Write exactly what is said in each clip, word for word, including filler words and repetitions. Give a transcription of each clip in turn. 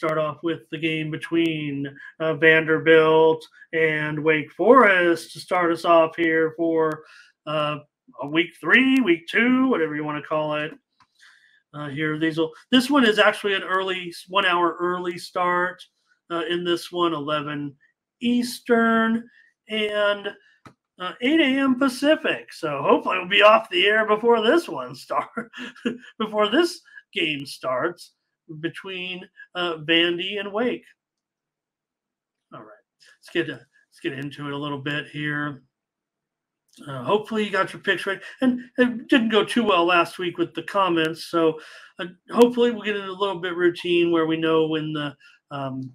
start off with the game between uh, Vanderbilt and Wake Forest to start us off here for uh, a week three, week two, whatever you want to call it. Uh, here, these will. This one is actually an early, one hour early start uh, in this one, eleven Eastern and uh, eight a m Pacific. So hopefully we'll be off the air before this one starts, before this game starts between uh, Vandy and Wake. All right, let's get to, let's get into it a little bit here. Uh, hopefully you got your picks right, and it didn't go too well last week with the comments. So uh, hopefully we'll get in a little bit routine where we know when the um,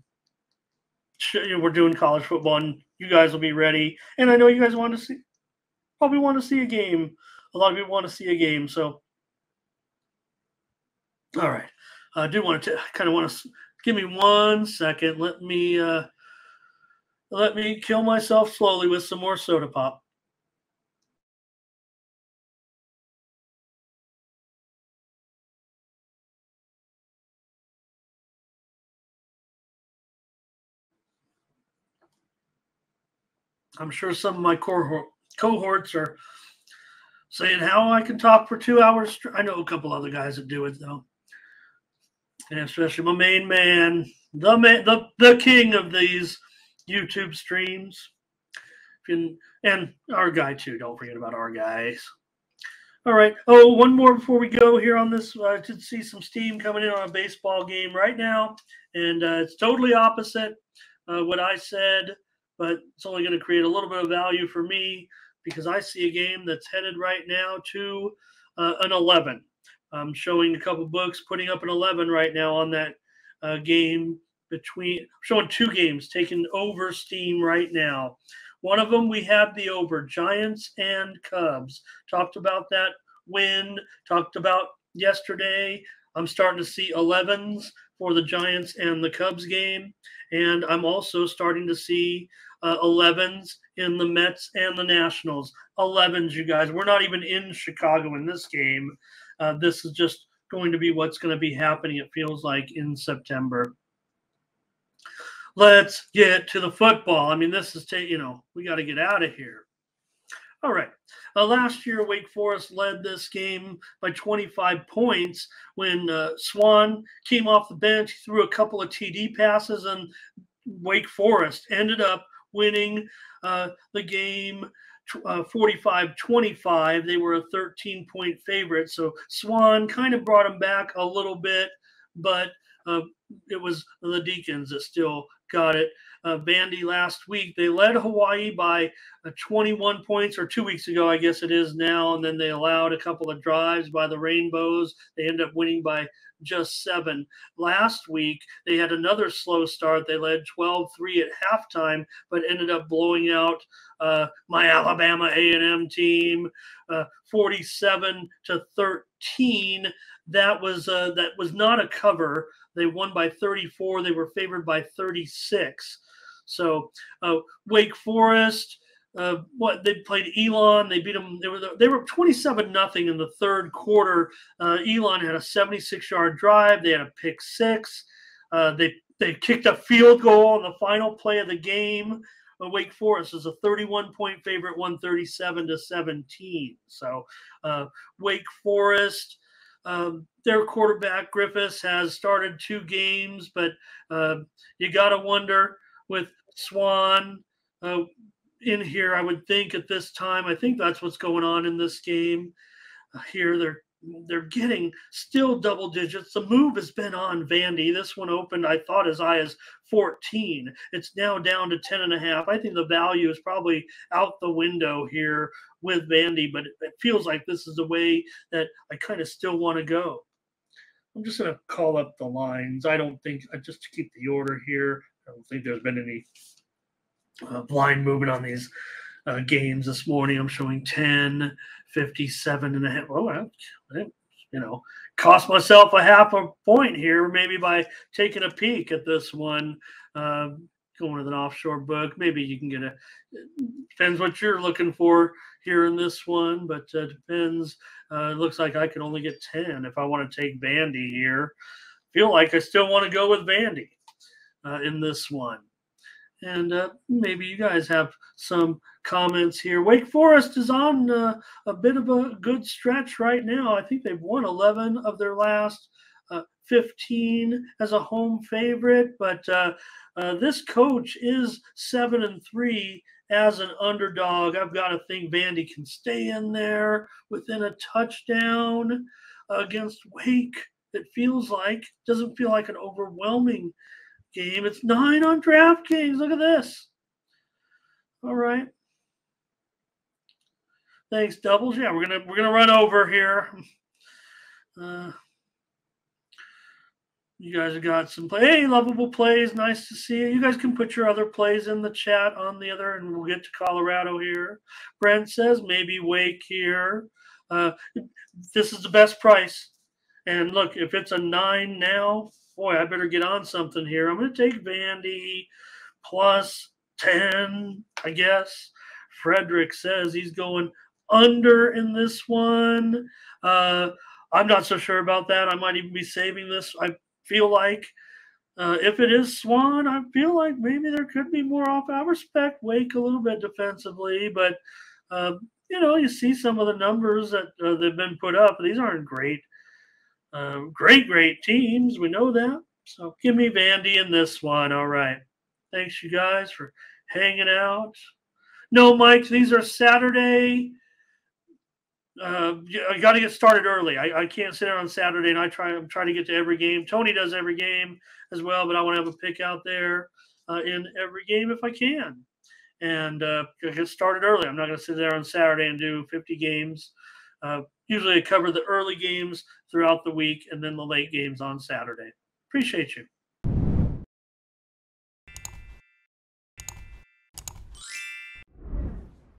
you know, we're doing college football, and you guys will be ready. And I know you guys want to see, probably want to see a game. A lot of people want to see a game. So all right, uh, I do want to kind of want to give me one second. Let me uh, let me kill myself slowly with some more soda pop. I'm sure some of my cohorts are saying how I can talk for two hours. I know a couple other guys that do it, though. And especially my main man, the man, the, the king of these YouTube streams. And, and our guy, too. Don't forget about our guys. All right. Oh, one more before we go here on this. I did see some steam coming in on a baseball game right now. And uh, it's totally opposite uh, what I said. But it's only going to create a little bit of value for me because I see a game that's headed right now to uh, an eleven. I'm showing a couple books, putting up an eleven right now on that uh, game between – showing two games, taking over steam right now. One of them we had the over, Giants and Cubs. Talked about that win, talked about yesterday. I'm starting to see elevens for the Giants and the Cubs game. And I'm also starting to see uh, elevens in the Mets and the Nationals. elevens, you guys. We're not even in Chicago in this game. Uh, this is just going to be what's going to be happening, it feels like, in September. Let's get to the football. I mean, this is, you know, we got to get out of here. All right. Uh, last year, Wake Forest led this game by twenty-five points when uh, Swan came off the bench, threw a couple of T D passes, and Wake Forest ended up winning uh, the game forty-five twenty-five. Uh, they were a thirteen point favorite, so Swan kind of brought them back a little bit, but uh, it was the Deacons that still got it. Uh, Vandy last week, they led Hawaii by uh, twenty-one points, or two weeks ago, I guess it is now, and then they allowed a couple of drives by the Rainbows. They end up winning by just seven. Last week, they had another slow start. They led twelve three at halftime, but ended up blowing out uh, my Alabama A and M team forty-seven to thirteen. That was uh, that was not a cover. They won by thirty-four. They were favored by thirty-six. So uh, Wake Forest, uh, what they played Elon. They beat them. They were they were twenty-seven nothing in the third quarter. Uh, Elon had a seventy-six yard drive. They had a pick six. Uh, they they kicked a field goal on the final play of the game. Uh, Wake Forest is a thirty-one point favorite, one thirty-seven to seventeen. So uh, Wake Forest. Um, their quarterback, Griffiths, has started two games, but uh, you got to wonder with Swan uh, in here, I would think at this time, I think that's what's going on in this game uh, here. They're they're getting still double digits. The move has been on Vandy. This one opened, I thought, as high as fourteen. It's now down to ten and a half. I think the value is probably out the window here with Vandy, but it feels like this is the way that I kind of still want to go. I'm just going to call up the lines. I don't think, just to keep the order here, I don't think there's been any uh, blind movement on these Uh, games this morning. I'm showing ten, fifty-seven and a half. Oh, well, you know, cost myself a half a point here, maybe by taking a peek at this one. Uh, going with an offshore book, maybe you can get a. Depends what you're looking for here in this one, but uh, depends. Uh, it looks like I can only get ten if I want to take Vandy here. Feel like I still want to go with Vandy. uh, in this one. And uh, maybe you guys have some comments here. Wake Forest is on uh, a bit of a good stretch right now. I think they've won eleven of their last uh, fifteen as a home favorite. But uh, uh, this coach is seven and three as an underdog. I've got to think Vandy can stay in there within a touchdown against Wake. It feels like, doesn't feel like an overwhelming game. It's nine on DraftKings. Look at this. All right. Thanks, doubles. Yeah, we're gonna we're gonna run over here. Uh, you guys have got some play. Hey, lovable plays. Nice to see you. You guys can put your other plays in the chat on the other, and we'll get to Colorado here. Brent says maybe Wake here. Uh, this is the best price. And look, if it's a nine now, boy, I better get on something here. I'm going to take Vandy plus ten, I guess. Frederick says he's going under in this one. Uh, I'm not so sure about that. I might even be saving this. I feel like uh, if it is Swan, I feel like maybe there could be more off. I respect Wake a little bit defensively, but, uh, you know, you see some of the numbers that uh, they've been put up. These aren't great. Uh, great, great teams. We know that. So give me Vandy in this one. All right. Thanks, you guys, for hanging out. No, Mike, these are Saturday. Uh, I got to get started early. I, I can't sit there on Saturday, and I try, I'm trying to get to every game. Tony does every game as well, but I want to have a pick out there uh, in every game if I can. And uh, get started early. I'm not going to sit there on Saturday and do fifty games. Uh, usually I cover the early games throughout the week and then the late games on Saturday. Appreciate you.